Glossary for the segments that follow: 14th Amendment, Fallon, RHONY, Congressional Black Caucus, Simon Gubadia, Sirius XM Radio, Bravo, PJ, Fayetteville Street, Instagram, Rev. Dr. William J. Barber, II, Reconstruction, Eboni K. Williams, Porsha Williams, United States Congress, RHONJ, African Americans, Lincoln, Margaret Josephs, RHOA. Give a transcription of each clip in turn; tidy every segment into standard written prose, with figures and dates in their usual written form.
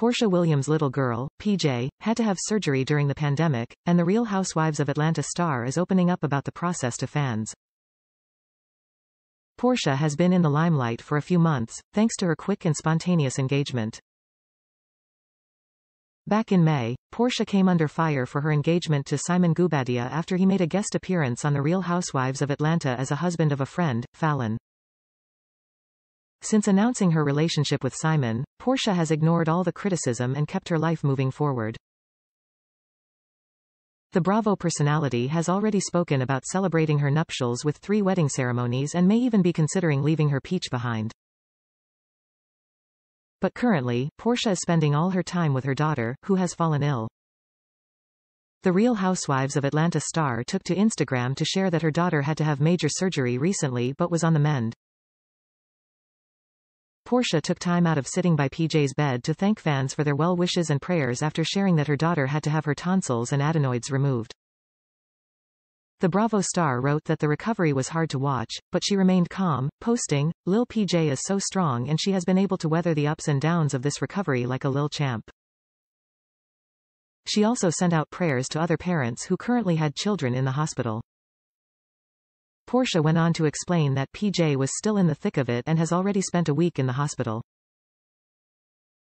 Porsha Williams' little girl, PJ, had to have surgery during the pandemic, and the Real Housewives of Atlanta star is opening up about the process to fans. Porsha has been in the limelight for a few months, thanks to her quick and spontaneous engagement. Back in May, Porsha came under fire for her engagement to Simon Gubadia after he made a guest appearance on The Real Housewives of Atlanta as a husband of a friend, Fallon. Since announcing her relationship with Simon, Porsha has ignored all the criticism and kept her life moving forward. The Bravo personality has already spoken about celebrating her nuptials with 3 wedding ceremonies and may even be considering leaving her peach behind. But currently, Porsha is spending all her time with her daughter, who has fallen ill. The Real Housewives of Atlanta star took to Instagram to share that her daughter had to have major surgery recently but was on the mend. Porsha took time out of sitting by PJ's bed to thank fans for their well wishes and prayers after sharing that her daughter had to have her tonsils and adenoids removed. The Bravo star wrote that the recovery was hard to watch, but she remained calm, posting, "Lil PJ is so strong and she has been able to weather the ups and downs of this recovery like a lil champ." She also sent out prayers to other parents who currently had children in the hospital. Porsha went on to explain that PJ was still in the thick of it and has already spent a week in the hospital.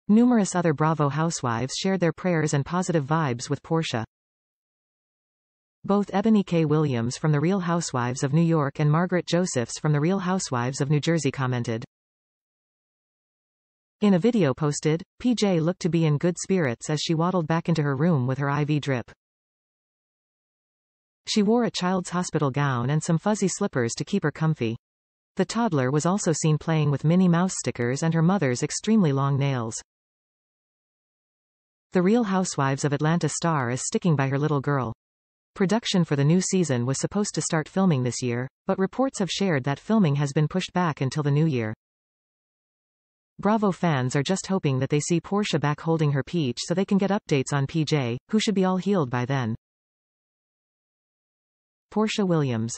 Numerous other Bravo housewives shared their prayers and positive vibes with Porsha. Both Eboni K. Williams from The Real Housewives of New York and Margaret Josephs from The Real Housewives of New Jersey commented. In a video posted, PJ looked to be in good spirits as she waddled back into her room with her IV drip. She wore a child's hospital gown and some fuzzy slippers to keep her comfy. The toddler was also seen playing with Minnie Mouse stickers and her mother's extremely long nails. The Real Housewives of Atlanta star is sticking by her little girl. Production for the new season was supposed to start filming this year, but reports have shared that filming has been pushed back until the new year. Bravo fans are just hoping that they see Porsha back holding her peach so they can get updates on PJ, who should be all healed by then. Porsha Williams.